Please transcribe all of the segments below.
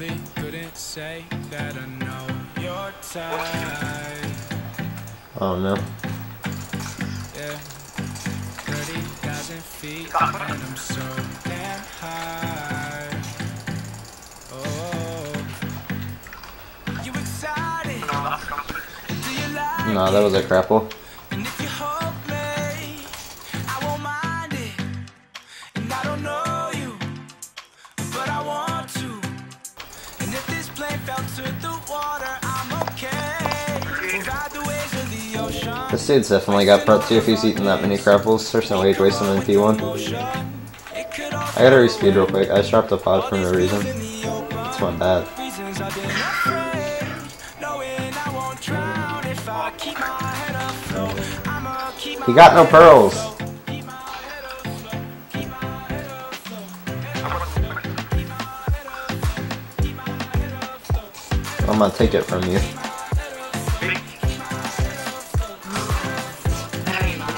really couldn't say that I know your type. Oh no. Yeah. 30,000 feet and I'm so damn high. Oh. You excited? Do you like it? Nah, that was a crapple. This dude's definitely got prep 2 if he's eating that many crapples. There's no way to waste him in P1. I gotta respeed real quick. I dropped a pod for no reason. It's my bad. He got no pearls! I'm gonna take it from you.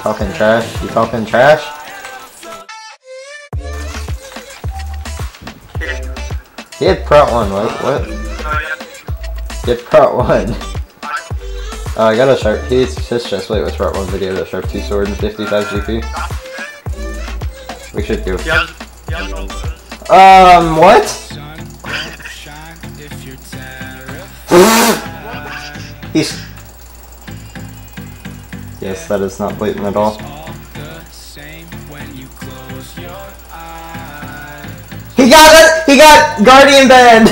Talking trash? You talking trash? He had prot 1, what? He had prot 1. Oh, I got a sharp. His chest plate was prot 1 video, that sharp 2 sword and 55 GP. We should do it. What? He's... Yes, that is not blatant at all. He got it! He got Guardian Band!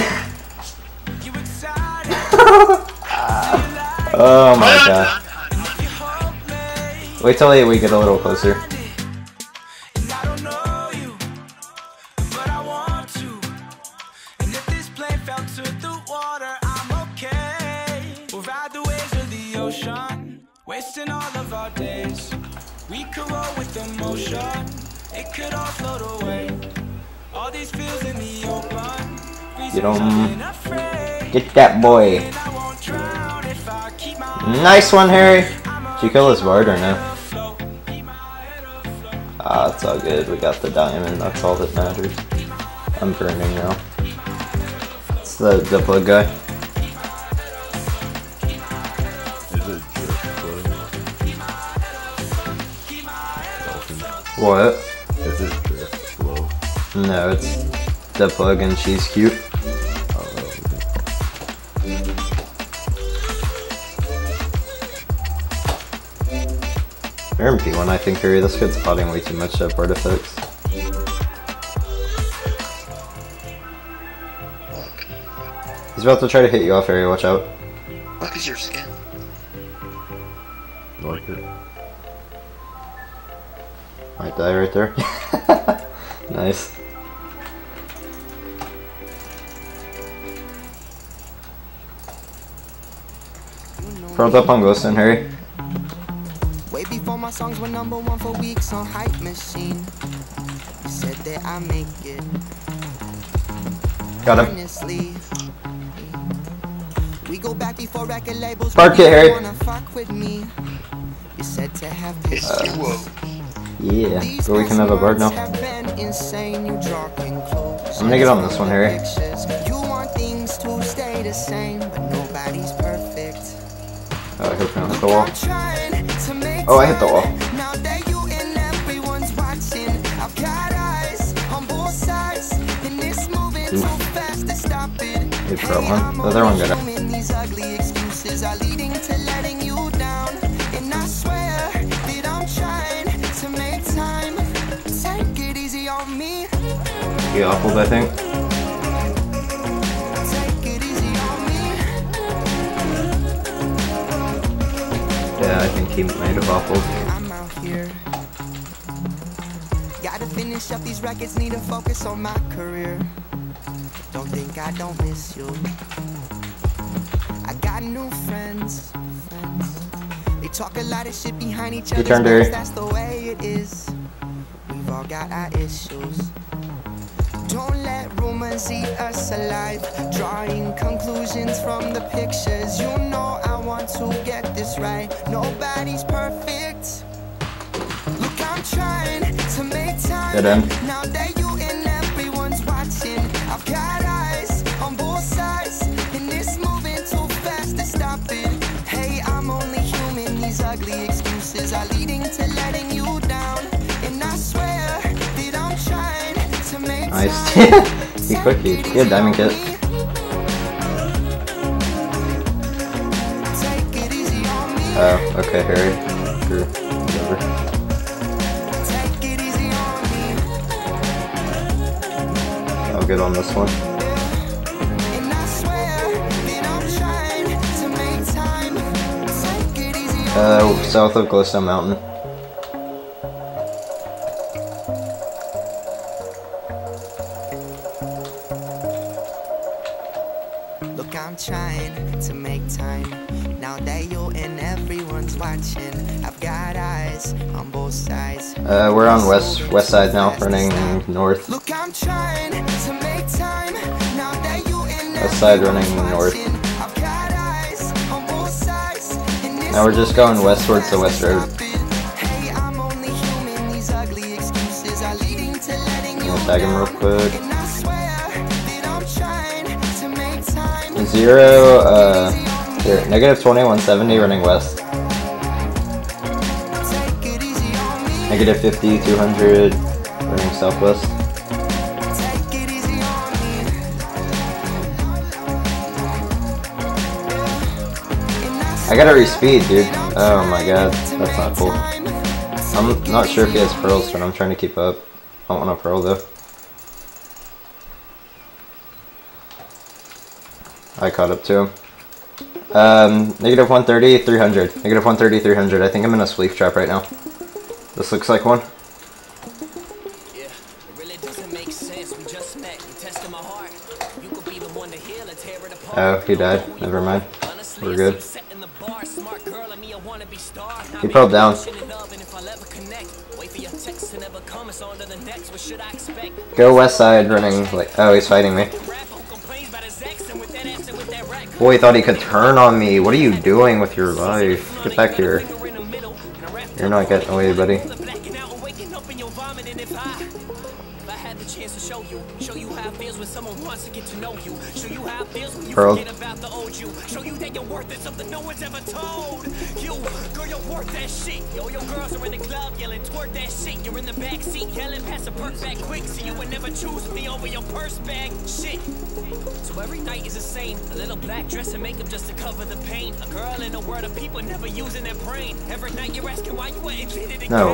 Oh my god. Wait till we get a little closer. Wasting all of our days, we could roll with emotion. It could all float away. All these feels in the open. Get on. Get that boy. Nice one, Harry. Did you kill this bard or no? Ah, it's all good. We got the diamond. That's all that matters. I'm burning now. It's the plug guy. What? This is Drift Flow. No, it's the plug and she's cute. You're in P1, I think, Harry. This kid's potting way too much up artifacts. He's about to try to hit you off, Harry. Watch out. Look at your skin. I like it. Might die right there. Nice. Propped up on Ghost in Harry. Way before my songs were #1 for weeks on Hype Machine. You said that I make it. Got him. We go back before record labels. Bark it, Harry. You said to have this. Yeah, but we can have a bird now. I'm gonna get on this one, Harry. Oh, I hope I don't hit the wall. Oh, I hit the wall. Good for one. The other one got out. He awful, I think. Yeah, I think he might have awful. I'm out here. Gotta finish up these records, need to focus on my career. Don't think I don't miss you. I got new friends. They talk a lot of shit behind each other. That's the way it is. We've all got our issues. Don't let rumors eat us alive. Drawing conclusions from the pictures. You know I want to get this right. Nobody's perfect. Look, I'm trying to make time. Now that you and everyone's watching, I've got eyes on both sides. And it's moving too fast to stop it. Hey, I'm only human, these ugly excuses are leading to letting you down. And I swear that I'm trying to make nice. He cookies. Good diamond kit. Oh, okay, Harry. Sure. Whatever. Good on this one. South of Glowstone Mountain. Look, I'm trying to make time. Now that you're in, everyone's watching. I've got eyes on both sides. We're on west side now, running north. Look, I'm trying to make time. Now that you in, west side running north. I've got eyes on both sides. Now we're just going westwards to West Road. Hey, I'm only human, these ugly excuses are leading to letting you tag him real quick. And I swear that I'm trying to make time. -20, 170 running west. -50, 200 running southwest. I gotta respeed, dude. Oh my god, that's not cool. I'm not sure if he has pearls, but I'm trying to keep up. I don't want a pearl though. I caught up to him. -130, 300. -130, 300. I think I'm in a sleep trap right now. This looks like one. Yeah, it really doesn't make sense. We just met. You tested my heart. You could be the one to heal and tear it apart. Oh, he died. Never mind. We're good. He probed down. Go west side running. Like, oh, he's fighting me. Boy, he thought he could turn on me. What are you doing with your life? Get back here. You're not getting away, buddy. Pearl. No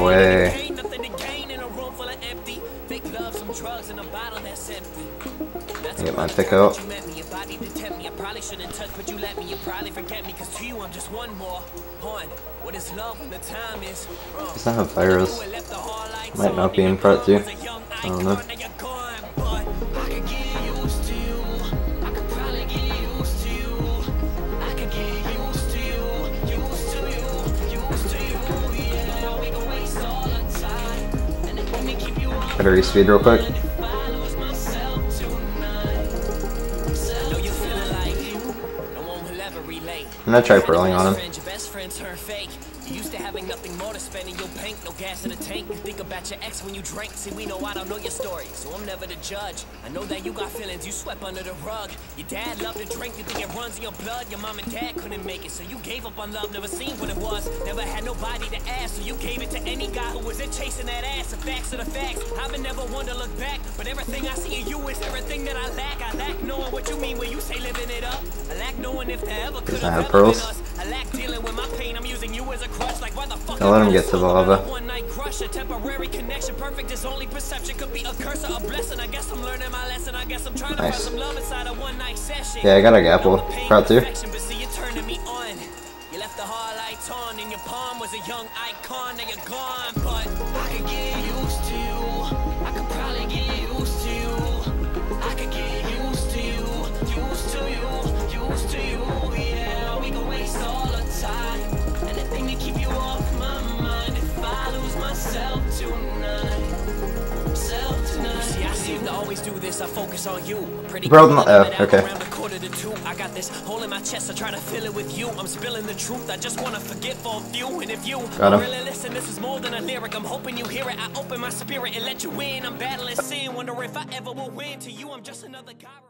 way. I get my pick out. He's not a virus. Might not be in part 2. I don't know. Better respeed real quick. I'm gonna try pearling on him. Does not have pearls. I'll let him get to the lava. Nice. Yeah, I got a gapple. Proud too. Bro, oh, okay. I got this hole in my chest, I try to fill it with you. I'm spilling the truth. I just wanna forget for a few. And if you really listen, this is more than a lyric. I'm hoping you hear it. I open my spirit and let you in. I'm battling sin. Wonder if I ever will win. To you, I'm just another guy.